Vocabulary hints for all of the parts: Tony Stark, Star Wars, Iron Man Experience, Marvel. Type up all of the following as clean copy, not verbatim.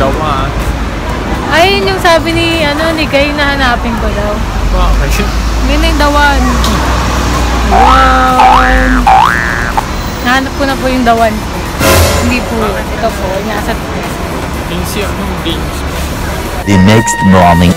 daw ma. Ayun yung sabi ni, ano, ni Guy na hanapin ko daw. Okay. Meaning dawan. Dawan. Nahanap ko na po yung dawan. Hindi po. Ito po. Inaasat po. Insiya nung games. The next morning.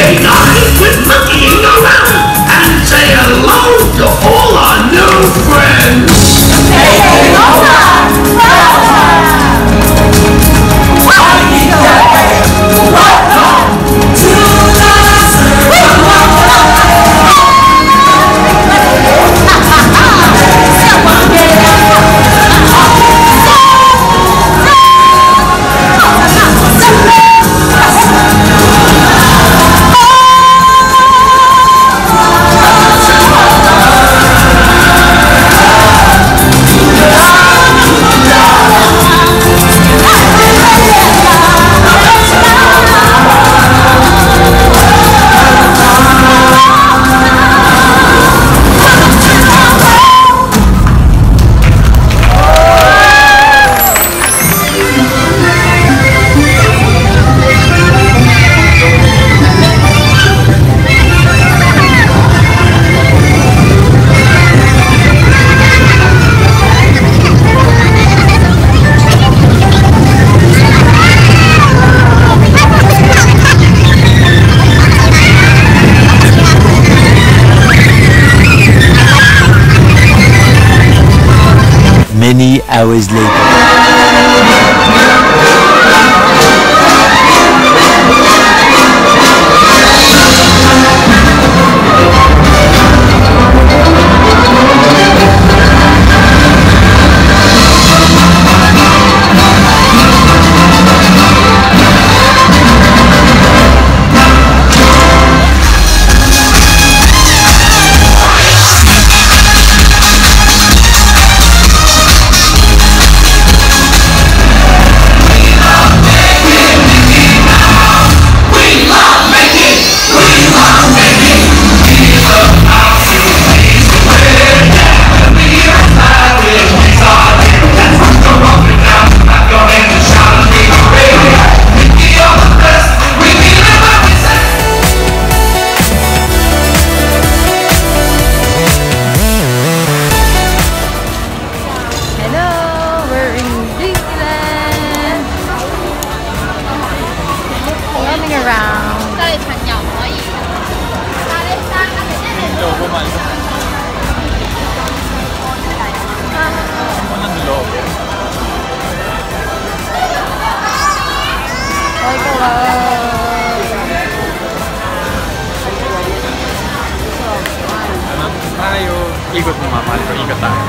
They died with monkeying around, and say hello to all our new friends. Many hours later. Ikot mo mama, ikot tayo.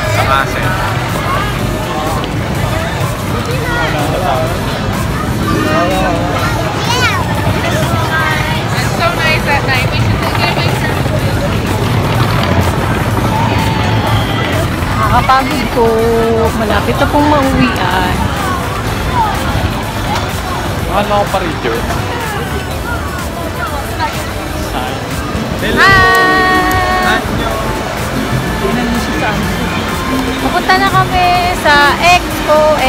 Sa base. It's so nice that night. We should take a picture. Nakakapagod ko. Malapit na pong mauwian. Mahal ako pa rin yun. Hello! Hi! Pupunta na kami sa Expo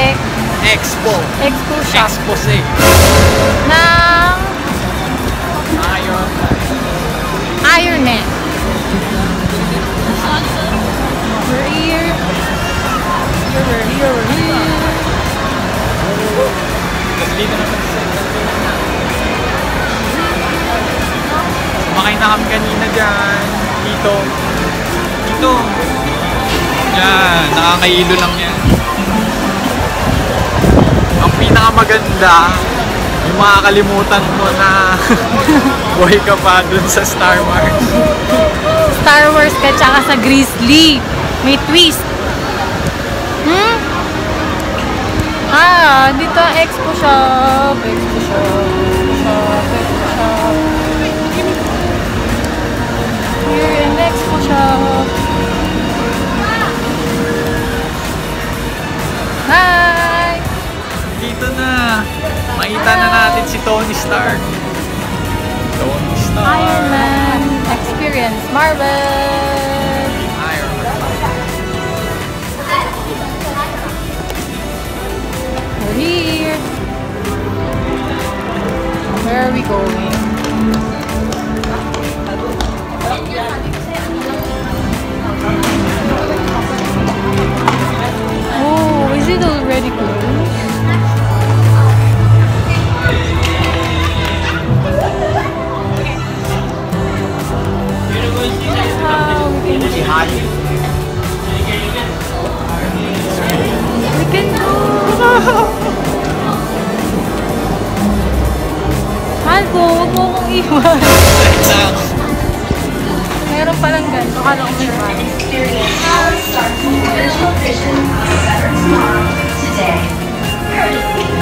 Shop. Exposé. Ng Iron Man. We're here. Kumakain na kami kanina dyan. Dito. Yan. Nakakailo lang yan. Ang pinakamaganda, yung makakalimutan mo na buhay ka pa dun sa Star Wars. Star Wars ka tsaka sa Grizzly. May twist. Dito Expo Shop. We're in the Expo Shop. Hi! Dito na. Makita na natin si Tony Stark. Iron Man Experience. Marvel. Iron Man. We're here. Where are we going? Is it already closed? iwan. Meron palang ganito. Kala ko may iwan. Start from original vision, better tomorrow, today.